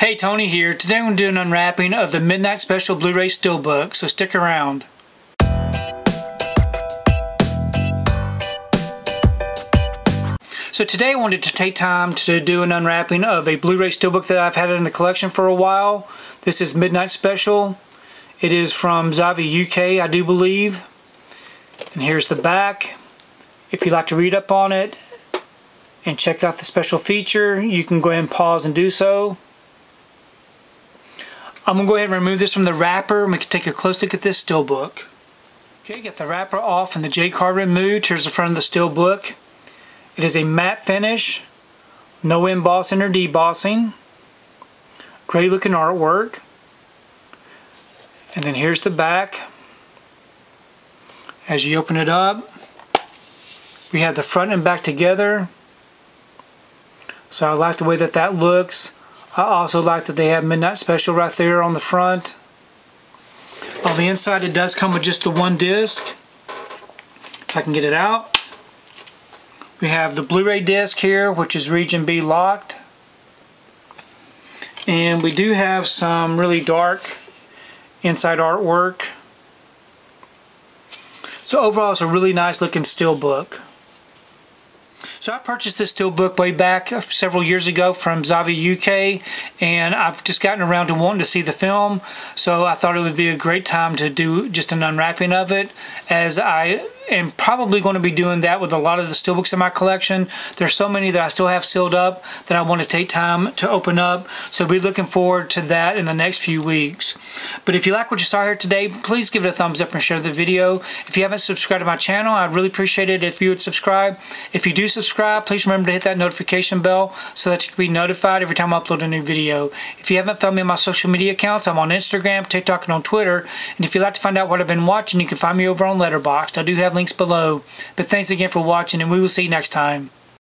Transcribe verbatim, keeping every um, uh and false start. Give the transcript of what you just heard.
Hey, Tony here. Today I'm going to do an unwrapping of the Midnight Special Blu-ray Steelbook, so stick around. So today I wanted to take time to do an unwrapping of a Blu-ray Steelbook that I've had in the collection for a while. This is Midnight Special. It is from Zavvi U K, I do believe. And here's the back. If you'd like to read up on it and check out the special feature, you can go ahead and pause and do so. I'm going to go ahead and remove this from the wrapper and we can take a close look at this Steelbook. Okay, get the wrapper off and the J-card removed. Here's the front of the Steelbook. It is a matte finish, no embossing or debossing, great looking artwork. And then here's the back. As you open it up, we have the front and back together. So I like the way that that looks. I also like that they have Midnight Special right there on the front. On the inside, it does come with just the one disc. If I can get it out. We have the Blu-ray disc here, which is Region B locked. And we do have some really dark inside artwork. So overall, it's a really nice looking Steelbook. So I purchased this Steelbook way back several years ago from Zavvi U K, and I've just gotten around to wanting to see the film, so I thought it would be a great time to do just an unwrapping of it, as I am probably going to be doing that with a lot of the Steelbooks in my collection. There's so many that I still have sealed up that I want to take time to open up, so be looking forward to that in the next few weeks. But if you like what you saw here today, please give it a thumbs up and share the video. If you haven't subscribed to my channel, I'd really appreciate it if you would subscribe. If you do subscribe, please remember to hit that notification bell so that you can be notified every time I upload a new video. If you haven't found me on my social media accounts, I'm on Instagram, TikTok, and on Twitter. And if you'd like to find out what I've been watching, you can find me over on Letterboxd. I do have links below. But thanks again for watching, and we will see you next time.